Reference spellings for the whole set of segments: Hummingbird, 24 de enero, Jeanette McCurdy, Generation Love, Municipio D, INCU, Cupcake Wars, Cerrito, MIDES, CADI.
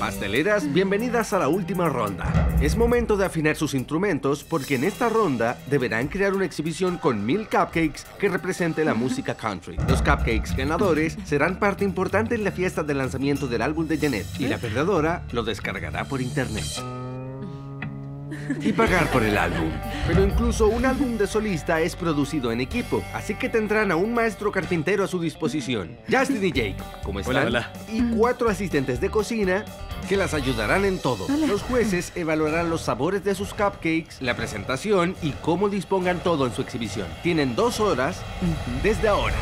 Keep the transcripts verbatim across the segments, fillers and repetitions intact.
Pasteleras, bienvenidas a la última ronda. Es momento de afinar sus instrumentos porque en esta ronda deberán crear una exhibición con mil cupcakes que represente la música country. Los cupcakes ganadores serán parte importante en la fiesta de lanzamiento del álbum de Jeanette y la perdedora lo descargará por internet y pagar por el álbum. Pero incluso un álbum de solista es producido en equipo, así que tendrán a un maestro carpintero a su disposición. Justin y Jake, ¿cómo están? Hola, hola. Y cuatro asistentes de cocina que las ayudarán en todo. Hola. Los jueces evaluarán los sabores de sus cupcakes, la presentación y cómo dispongan todo en su exhibición. Tienen dos horas desde ahora.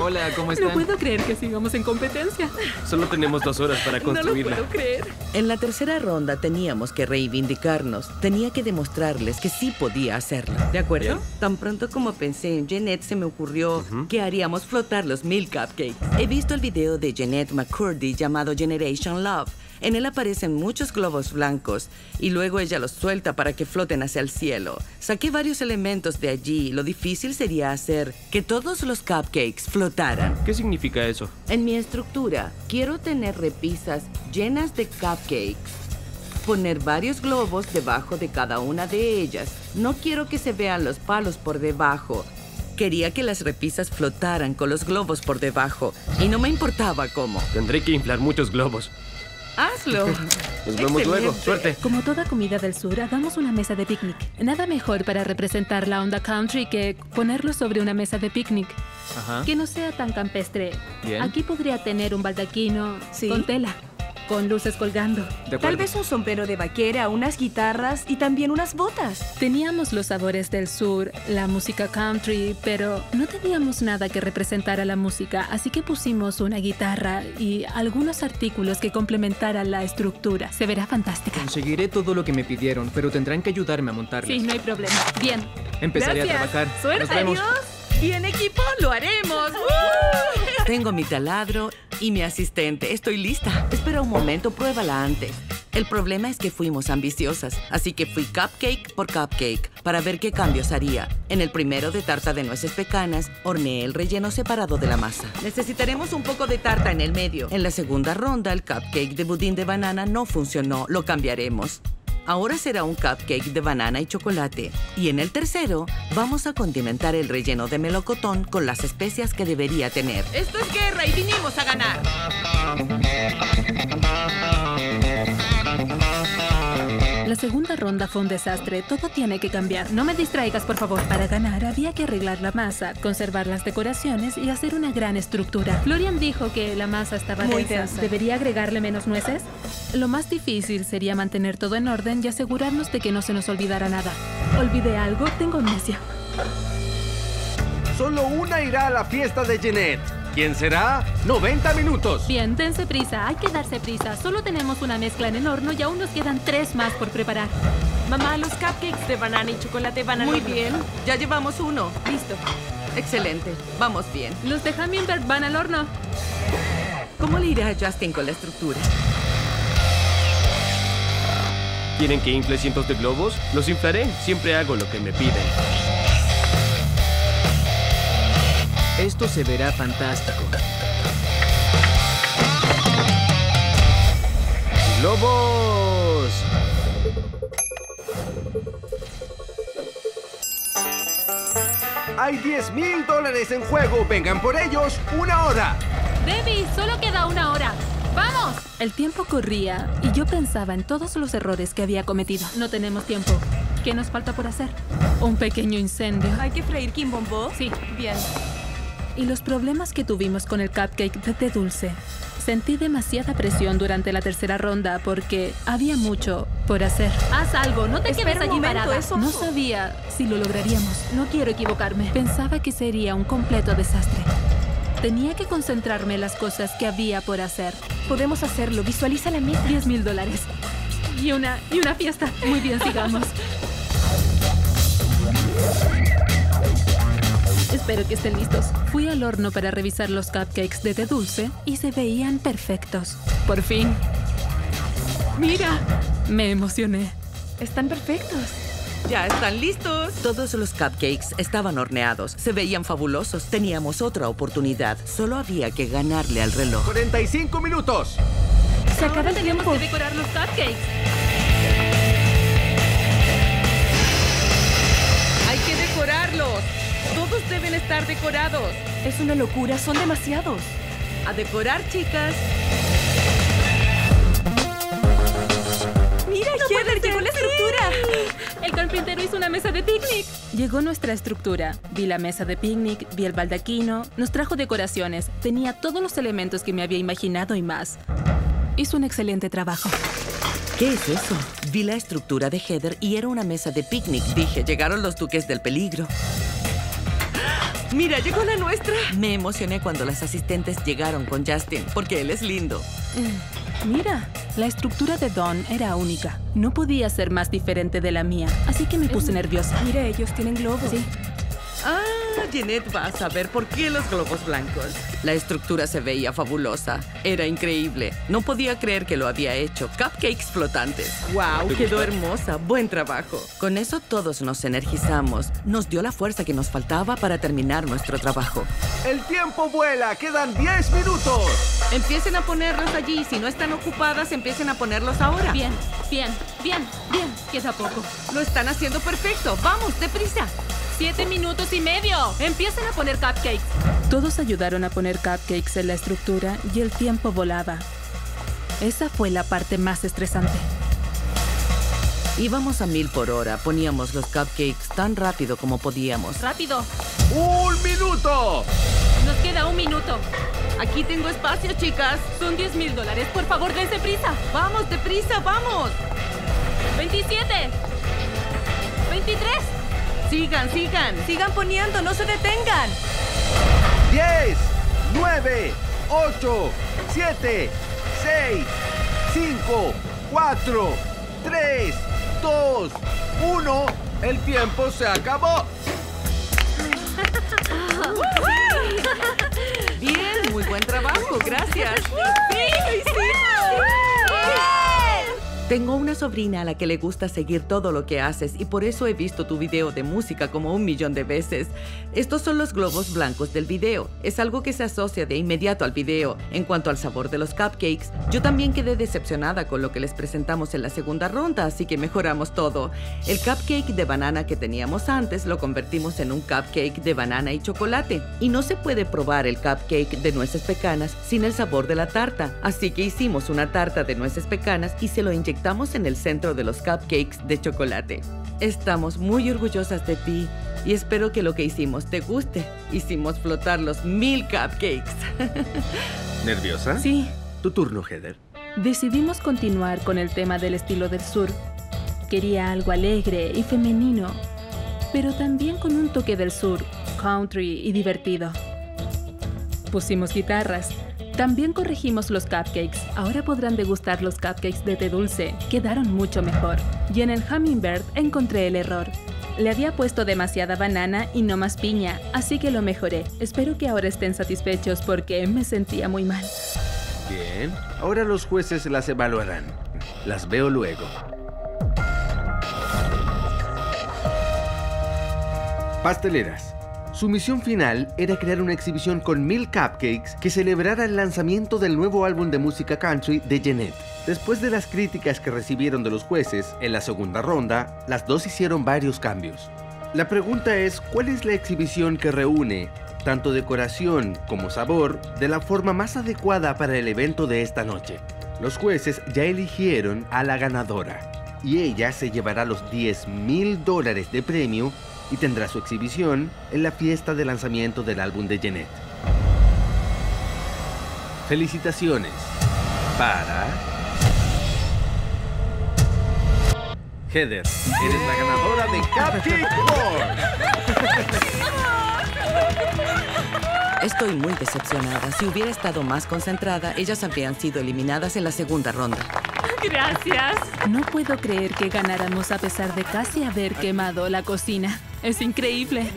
Hola, ¿cómo están? No puedo creer que sigamos en competencia. Solo tenemos dos horas para construirla. No lo puedo creer. En la tercera ronda teníamos que reivindicarnos. Tenía que demostrarles que sí podía hacerlo. ¿De acuerdo? Bien. Tan pronto como pensé en Jeanette, se me ocurrió uh-huh. que haríamos flotar los mil cupcakes. He visto el video de Jeanette McCurdy llamado Generation Love. En él aparecen muchos globos blancos y luego ella los suelta para que floten hacia el cielo. Saqué varios elementos de allí. Lo difícil sería hacer que todos los cupcakes flotaran. ¿Qué significa eso? En mi estructura, quiero tener repisas llenas de cupcakes. Poner varios globos debajo de cada una de ellas. No quiero que se vean los palos por debajo. Quería que las repisas flotaran con los globos por debajo y no me importaba cómo. Tendré que inflar muchos globos. ¡Hazlo! Nos vemos luego. ¡Suerte! Como toda comida del sur, hagamos una mesa de picnic. Nada mejor para representar la onda country que ponerlo sobre una mesa de picnic. Ajá. Que no sea tan campestre. Bien. Aquí podría tener un baldaquino ¿Sí? con tela, con luces colgando. Tal vez un sombrero de vaquera, unas guitarras y también unas botas. Teníamos los sabores del sur, la música country, pero no teníamos nada que representara la música, así que pusimos una guitarra y algunos artículos que complementaran la estructura. Se verá fantástica. Conseguiré todo lo que me pidieron, pero tendrán que ayudarme a montarlas. Sí, no hay problema. Bien. Empezaré Gracias. a trabajar. ¡Suerte! Nos vemos. Adiós. Y en equipo lo haremos. ¡Uh! Tengo mi taladro y mi asistente. Estoy lista. Espera un momento, pruébala antes. El problema es que fuimos ambiciosas, así que fui cupcake por cupcake para ver qué cambios haría. En el primero de tarta de nueces pecanas, horneé el relleno separado de la masa. Necesitaremos un poco de tarta en el medio. En la segunda ronda, el cupcake de budín de banana no funcionó. Lo cambiaremos. Ahora será un cupcake de banana y chocolate. Y en el tercero, vamos a condimentar el relleno de melocotón con las especias que debería tener. Esto es guerra y vinimos a ganar. La segunda ronda fue un desastre. Todo tiene que cambiar. No me distraigas, por favor. Para ganar, había que arreglar la masa, conservar las decoraciones y hacer una gran estructura. Florian dijo que la masa estaba muy densa. ¿Debería agregarle menos nueces? Lo más difícil sería mantener todo en orden y asegurarnos de que no se nos olvidara nada. ¿Olvidé algo? Tengo amnesia. Solo una irá a la fiesta de Jeanette. ¿Quién será? ¡noventa minutos! Bien, dense prisa. Hay que darse prisa. Solo tenemos una mezcla en el horno y aún nos quedan tres más por preparar. Mamá, los cupcakes de banana y chocolate van a... Muy bien. Ya llevamos uno. Listo. Excelente. Vamos bien. Los de Hummingbird van al horno. ¿Cómo le irá a Justin con la estructura? ¿Quieren que infle cientos de globos? Los inflaré. Siempre hago lo que me piden. Esto se verá fantástico. ¡Globos! Hay diez mil dólares en juego. Vengan por ellos. Una hora. Debbie, solo queda una hora. ¡Vamos! El tiempo corría y yo pensaba en todos los errores que había cometido. No tenemos tiempo. ¿Qué nos falta por hacer? Un pequeño incendio. ¿Hay que freír quimbombó? Sí. Bien. Y los problemas que tuvimos con el cupcake de dulce. Sentí demasiada presión durante la tercera ronda porque había mucho por hacer. Haz algo, no te quedes allí parada. No sabía si lo lograríamos. No quiero equivocarme. Pensaba que sería un completo desastre. Tenía que concentrarme en las cosas que había por hacer. Podemos hacerlo. Visualiza la meta. diez mil dólares. Y una, y una fiesta. Muy bien, sigamos. Espero que estén listos. Fui al horno para revisar los cupcakes de té dulce y se veían perfectos. Por fin. ¡Mira! Me emocioné. Están perfectos. ¡Ya están listos! Todos los cupcakes estaban horneados. Se veían fabulosos. Teníamos otra oportunidad. Solo había que ganarle al reloj. ¡cuarenta y cinco minutos! Se acaba el tiempo. Tenemos que decorar los cupcakes. ¡Hay que decorarlos! ¡Todos deben estar decorados! Es una locura. Son demasiados. ¡A decorar, chicas! ¡Mira, no Heather! ¡Llegó la estructura! El carpintero hizo una mesa de picnic. Llegó nuestra estructura. Vi la mesa de picnic, vi el baldaquino, nos trajo decoraciones. Tenía todos los elementos que me había imaginado y más. Hizo un excelente trabajo. ¿Qué es eso? Vi la estructura de Heather y era una mesa de picnic. Dije, llegaron los duques del peligro. ¡Mira, llegó la nuestra! Me emocioné cuando las asistentes llegaron con Justin, porque él es lindo. Mm, mira, la estructura de Don era única. No podía ser más diferente de la mía, así que me puse mm. nerviosa. Mira, ellos tienen globos. Sí. Ah, Jeanette va a saber por qué los globos blancos. La estructura se veía fabulosa. Era increíble. No podía creer que lo había hecho. Cupcakes flotantes. ¡Wow! Quedó hermosa. Buen trabajo. Con eso todos nos energizamos. Nos dio la fuerza que nos faltaba para terminar nuestro trabajo. ¡El tiempo vuela! ¡Quedan diez minutos! Empiecen a ponerlos allí. Si no están ocupadas, empiecen a ponerlos ahora. Bien, bien, bien, bien. Queda poco. Lo están haciendo perfecto. ¡Vamos, deprisa! ¡Siete minutos y medio! ¡Empiecen a poner cupcakes! Todos ayudaron a poner cupcakes en la estructura y el tiempo volaba. Esa fue la parte más estresante. Íbamos a mil por hora. Poníamos los cupcakes tan rápido como podíamos. ¡Rápido! ¡Un minuto! Nos queda un minuto. Aquí tengo espacio, chicas. Son diez mil dólares. Por favor, dense prisa. ¡Vamos, deprisa! ¡Vamos! ¡veintisiete! ¡veintitrés! ¡Sigan, sigan! ¡Sigan poniendo! ¡No se detengan! ¡diez! ¡nueve! ¡ocho! ¡siete! ¡seis! ¡cinco! ¡cuatro! ¡tres! ¡dos! ¡uno! ¡El tiempo se acabó! ¡Bien! ¡Muy buen trabajo! ¡Gracias! ¡Sí! Tengo una sobrina a la que le gusta seguir todo lo que haces y por eso he visto tu video de música como un millón de veces. Estos son los globos blancos del video. Es algo que se asocia de inmediato al video. En cuanto al sabor de los cupcakes, yo también quedé decepcionada con lo que les presentamos en la segunda ronda, así que mejoramos todo. El cupcake de banana que teníamos antes lo convertimos en un cupcake de banana y chocolate. Y no se puede probar el cupcake de nueces pecanas sin el sabor de la tarta. Así que hicimos una tarta de nueces pecanas y se lo inyectamos. Estamos en el centro de los cupcakes de chocolate. Estamos muy orgullosas de ti y espero que lo que hicimos te guste. Hicimos flotar los mil cupcakes. ¿Nerviosa? Sí. Tu turno, Heather. Decidimos continuar con el tema del estilo del sur. Quería algo alegre y femenino, pero también con un toque del sur, country y divertido. Pusimos guitarras. También corregimos los cupcakes. Ahora podrán degustar los cupcakes de té dulce. Quedaron mucho mejor. Y en el Hummingbird encontré el error. Le había puesto demasiada banana y no más piña, así que lo mejoré. Espero que ahora estén satisfechos porque me sentía muy mal. Bien. Ahora los jueces las evaluarán. Las veo luego. Pasteleras. Su misión final era crear una exhibición con mil cupcakes que celebrara el lanzamiento del nuevo álbum de música country de Jeanette. Después de las críticas que recibieron de los jueces en la segunda ronda, las dos hicieron varios cambios. La pregunta es, ¿cuál es la exhibición que reúne, tanto decoración como sabor, de la forma más adecuada para el evento de esta noche? Los jueces ya eligieron a la ganadora y ella se llevará los diez mil dólares de premio y tendrá su exhibición en la fiesta de lanzamiento del álbum de Jeanette. Felicitaciones para... Heather, eres la ganadora de Cupcake World. Estoy muy decepcionada. Si hubiera estado más concentrada, ellas habrían sido eliminadas en la segunda ronda. Gracias. No puedo creer que ganáramos a pesar de casi haber quemado la cocina. Es increíble.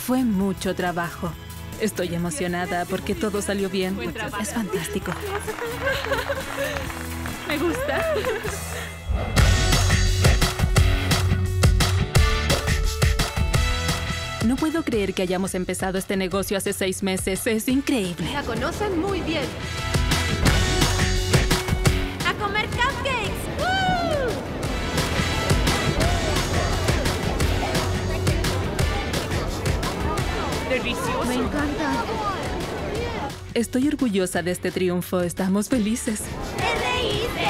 Fue mucho trabajo. Estoy emocionada porque todo salió bien. Es fantástico. Me gusta. No puedo creer que hayamos empezado este negocio hace seis meses. Es increíble. La conocen muy bien. ¡A comer cupcakes! ¡Woo! ¡Delicioso! Me encanta. Estoy orgullosa de este triunfo. Estamos felices. ¡Te reíste!